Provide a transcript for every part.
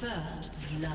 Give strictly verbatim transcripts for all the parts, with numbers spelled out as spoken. First love.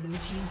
Blue team's